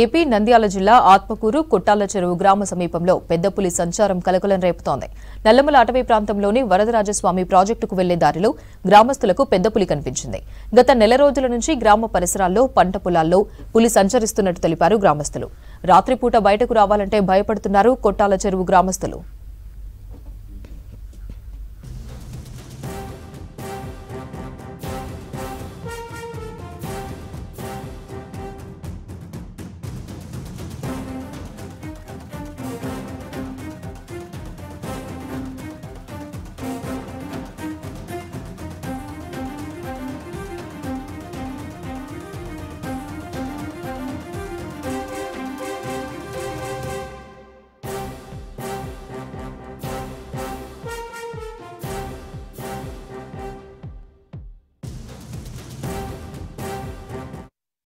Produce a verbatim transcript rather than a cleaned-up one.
AP Nandyal జిల్లా ఆత్మకూరు కొట్టాల చెరువు గ్రామ సమీపంలో పెద్ద పులి సంచారం కలకలం రేపుతోంది. నల్లమల అటవీ ప్రాంతంలోని వరదరాజస్వామి ప్రాజెక్టుకు వెళ్లే దారిలో గ్రామస్తులకు పెద్ద పులి కనిపించింది. గత నెల రోజుల నుంచి గ్రామ పరిసరాల్లో పంట పొలాల్లో పులి సంచరిస్తున్నట్టు తెలిపారు గ్రామస్తులు. రాత్రిపూట బయటకు రావాలంటే భయపడుతున్నారు కొట్టాల చెరువు గ్రామస్తులు.